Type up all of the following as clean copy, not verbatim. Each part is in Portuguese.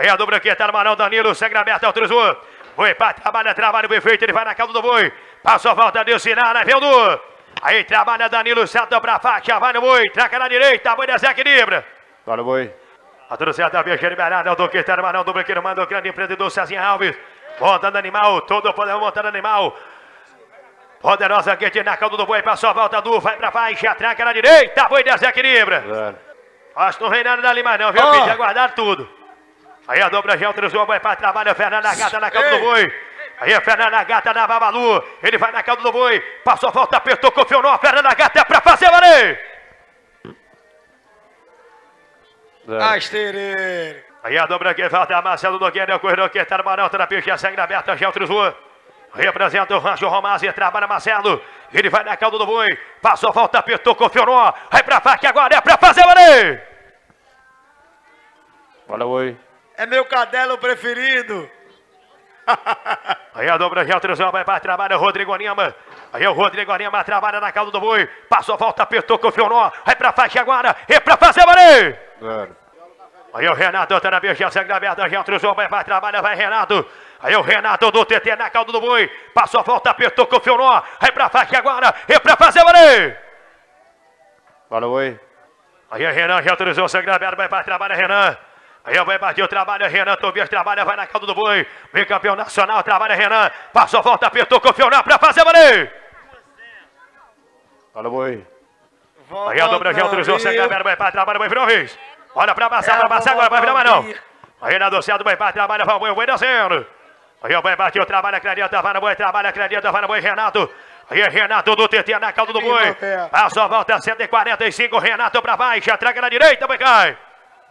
Redo Branqueta no Marão, Danilo, segue na aberta, é o Trizu. Boi pra trabalho bem feito, ele vai na calda do boi. Passou a volta de Sinar, né, Veldo? Aí trabalha Danilo, salta pra faixa, vai no boi, traca na direita, boi desequilibra. Vai no boi. A tudo certo, a viagem liberada, é o Duqueta no Marão, do Branqueiro, manda o grande empreendedor Cezinha Alves. Montando animal, todo o poder montando animal. Poderosa Guedes na calda do boi, passou a volta do, vai pra faixa, traca na direita, boi desequilibra. Claro. Acho que não vem nada dali mais não, viu? Pedi aguardar tudo. Aí a dobra já autorizou, vai para trabalho, Fernanda Gata na calda do boi. Aí a Fernanda Gata na Babalu, ele vai na calda do boi, passou a volta, apertou, confiou no Fernanda Gata, é pra fazer, valeu! Aí a dobra que volta, Marcelo Nogueira, é o corredor que está no Marão, tá na pista, segue na aberta, já autorizou. Representa o Rancho Romazzi, trabalha Marcelo, ele vai na calda do boi, passou a volta, apertou, confiou no, vai pra faca agora, é pra fazer, valeu! Olha o oi. É meu cadelo preferido. Aí a dobra já autorizou, vai para trabalho, Rodrigo Lima. Aí o Rodrigo Lima trabalha na calda do boi. Passou a volta, apertou, confiou no. Vai pra faixa agora. E pra fazer, valeu! Claro. Aí o Renato tá na beija, segue na merda, já autorizou, vai para trabalho, vai Renato. Aí o Renato do TT na calda do boi. Passou a volta, apertou, confiou no. Vai pra faixa agora. E pra fazer, valeu! Valeu, oi. Aí o Renan já autorizou, segue na merda, vai para trabalho, Renan. Aí vai partir o trabalho, Renan Tobias trabalha, vai na calda do boi. Vem campeão nacional, trabalha Renan. Passou, volta, apertou, confiou na pra fazer, valeu! Olha o boi. Aí a dobra já autorizou, segue a merda, vai pra trabalho, boi virou vez. Olha pra passar agora, vai virar mais não. Aí na doceada, vai pra trabalho, vai o boi, o boi descendo. Aí vai partir o trabalho, a Cledieta, vai no boi, trabalha, a Cledieta, vai no boi, Renato. Aí Renato do TT na calda do boi. Passou, volta, 145, Renato pra baixa, traga na direita, boi cai.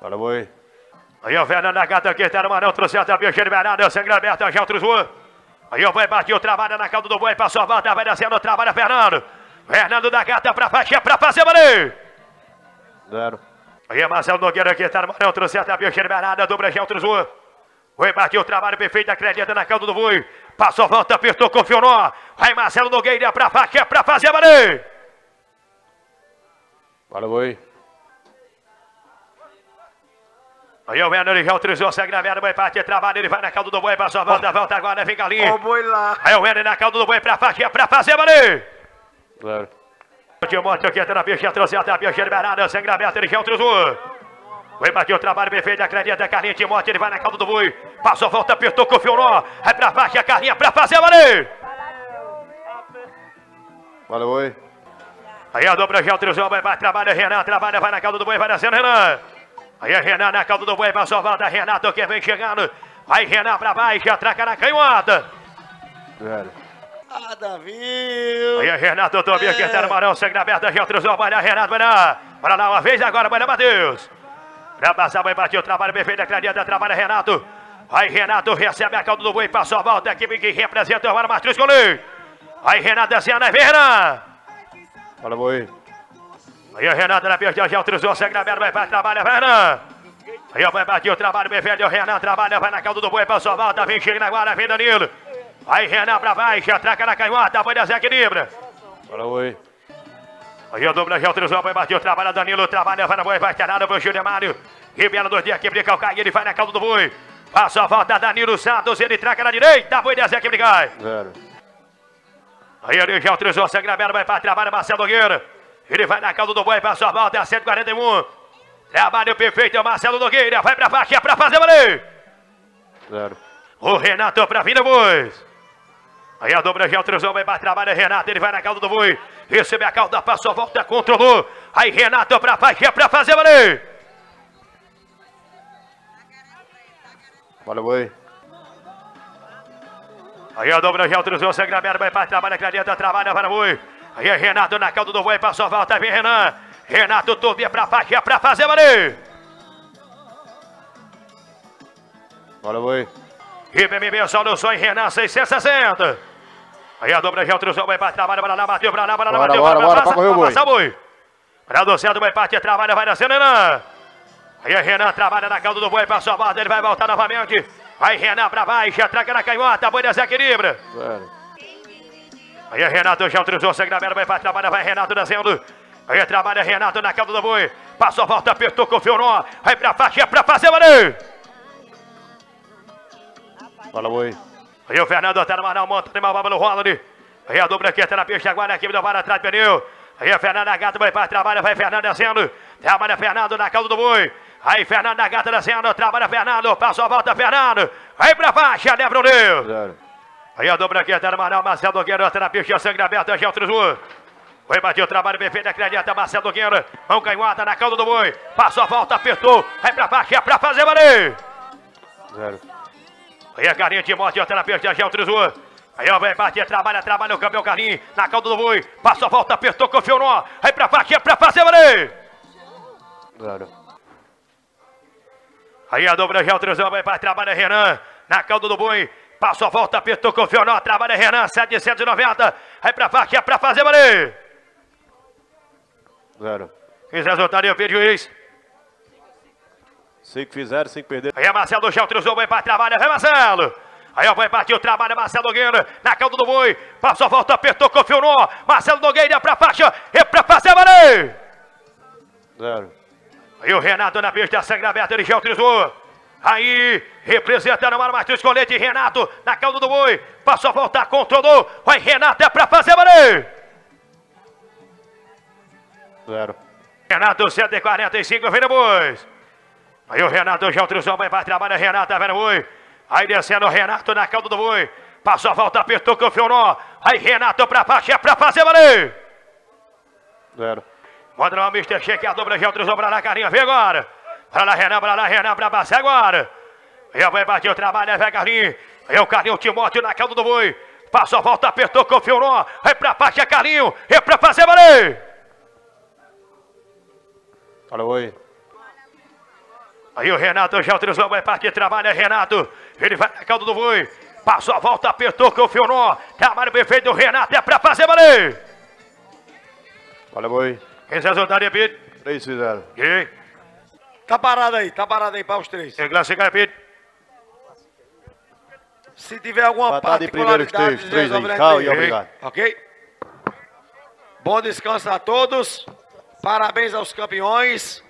Olha o boi. Aí o Fernando Gata aqui está no Marão, trouxe a tabela liberada, sangue aberto, já autorizou. Aí o boi partiu, trabalha na calda do boi, passou a volta, vai descendo, trabalha Fernando. Fernando da Gata pra faixa, pra fazer, valeu! Zero. Aí o Marcelo Nogueira aqui está no Marão, trouxe a tabela liberada, dobra, já autorizou. Boi partiu, trabalho perfeito, acredita na calda do boi. Passou a volta, apertou, confiou no. Aí Marcelo Nogueira pra faixa, pra fazer, valeu! Valeu, boi. Aí o Werner já autorizou, segue na merda, vai partir, trabalha, ele vai na calda do boi, passou a volta, volta agora, vem galinha. O boi lá. Aí o Werner na calda do boi, pra fazer, valeu! Claro. O Timóteo aqui entra na pista, trouxe a pista liberada, segue na merda, ele já autorizou. Vai partir o trabalho perfeito, acredita, Carlinha Timóteo, ele vai na calda do boi, passou a volta, apertou, confiou no, vai pra faixa, Carlinha, pra fazer, valeu! Valeu, oi. Aí a dobra já autorizou, vai trabalha, Renan, trabalha, vai na calda do boi, vai descendo, Renan. Aí a Renan na calda do boi, passou a volta, Renato que vem chegando. Vai Renan pra baixo, atraca na canhota. Velho. Ah, Davi. Aí a Renato Tobias que está no Marão, segue na aberta, já autorizou, vai lá, Renato, vai lá. Bora lá uma vez agora, vai lá, Matheus. Pra passar, vai partir o trabalho perfeito, a Clarinha trabalha, Renato. Aí Renato recebe a calda do boi, passou a volta, equipe que representa o Marão Martins Colim. Aí Renato descendo, aí vem Renan. Fala, boi. Aí o Renato na pista, já autorizou, segue na merda, vai pra trabalho, vai Renan. Aí vai partir o trabalho, bem velho, o Renan trabalha, vai na calda do boi, passou a volta, vem chega na guarda, vem Danilo. Aí Renan pra baixo, atraca na canhota, vai desequilibra. Fala, oi. Aí o dobra já autorizou, vai partir o trabalho, Danilo trabalha, vai na boi, vai terado, vai o Júlio Mário. Ribeiro dos dias, que brinca o Caio, ele vai na calda do boi. Passou a volta, Danilo Santos, ele traca na direita, vai desequilibra, Caio. Zero. Aí ele já autorizou, segue na merda, vai pra trabalho, Marcelo Nogueira. Ele vai na calda do boi, passou a volta, é 141. Trabalho perfeito, é o Marcelo Nogueira. Vai pra faixa, pra fazer, valeu! Claro. O Renato pra vir depois. Aí a dobra já autorizou, vai pra trabalho, Renato. Ele vai na calda do boi. Recebe a calda, passou a volta, controlou. Aí Renato pra faixa, pra fazer, valeu! Valeu, boi. Aí a dobra já autorizou, segue na merda, vai pra trabalho, Clarita, trabalha, vai no boi. Aí é Renato na calda do boi, passou a volta, vem Renan. Renato Tobias pra faixa, pra fazer, valeu! Olha o boi. IBMB, só no sonho, Renan, 660. Aí a dobra já autorizou, vai pra trabalho, vai lá, bateu, pra lá, vai lá, bateu, vai lá, boi. Pra docendo, vai partir, trabalha, vai descendo, Renan. Aí é Renan, trabalha na calda do boi, passou a volta, ele vai voltar novamente. Aí Renan pra baixo, atraca na canhota, boi desequilibra. Velho. Aí Renato já autorizou, segue na merda, vai para trabalho, vai Renato descendo. Aí trabalha Renato na calda do boi. Passou a volta, apertou, confiou no. Vai pra faixa, é pra fazer, valeu! Fala, boi. Aí o Fernando tá no Marnal, monta, tem uma bola no Ronald. Aí a dupla aqui tá na pista agora, a equipe do VAR atrás do pneu. Aí a Fernanda Gata vai para trabalho, vai Fernando descendo. Trabalha Fernando na cauda do boi. Aí Fernanda Gata descendo, trabalha Fernando, passou a volta Fernando. Aí pra faixa, leva o Deus. Claro. Aí a dupla aqui tá no Marnal, Marcelo Dogueiro tá na pista, sangue aberto, já o Trisul. Foi bater o trabalho perfeito, acredita Marcelo Dogueiro. Mão canhota na cauda do boi. Passou a volta, apertou. Aí pra faixa, é pra fazer, valeu. Zero. Aí a carinha de morte, tá na pista, já o Trisul. Aí, ó, vai bater, trabalha o campeão Carlinhos, na cauda do boi, passou a volta, apertou, confiou no ó, aí pra baixo, é pra fazer, valeu! Claro. Aí a dobra já, o Trezão vai para trabalha Renan, na cauda do boi, passou a volta, apertou, confiou no ó, trabalha Renan, 790, aí pra baixo, é pra fazer, valeu! Claro. Esse resultado eu vejo isso. Sei que fizeram, sei que perderam. Aí a Marcelo já, o Trezão vai para trabalha, vai Marcelo! Aí ó, vai partir o trabalho, Marcelo Nogueira, na cauda do boi, passou a volta, apertou, confiou no Marcelo Nogueira pra faixa, e pra fazer, valeu! Zero. Aí o Renato na pista, sangue aberta, ele já utilizou. Aí, representando o Mário Martins Colete, Renato, na cauda do boi, passou a volta, controlou, vai Renato, é pra fazer, valeu! Zero. Renato, 145, vem depois. Aí o Renato já utilizou, vai para trabalho, Renato, vem boi. Aí descendo o Renato na cauda do boi. Passou a volta, apertou, confiou no. Aí Renato pra baixo, é pra fazer, valeu! Zero. Manda lá o Mr. Shake, a dobra já utilizou pra lá, Carlinhos, vem agora. Pra lá, Renan, pra baixo, agora. Eu vai bater o trabalho, vai Carlinhos. Aí o Carlinhos, Timóteo na cauda do boi. Passou a volta, apertou, confiou no. Aí pra baixo, é Carlinhos, é pra fazer, valeu! Fala, oi. Aí o Renato já utilizou, vai partir, trabalha Renato, ele vai na cauda do boi, passou a volta, apertou, confiou no, trabalho bem feito do Renato, é pra fazer, valeu! Valeu, boi. Esse resultado é, Pedro? 3-0. E? Tá parado aí pra os três. É classificar, Pedro? Se tiver alguma particularidade... de três em cal e obrigado. Ok? Bom descanso a todos, parabéns aos campeões.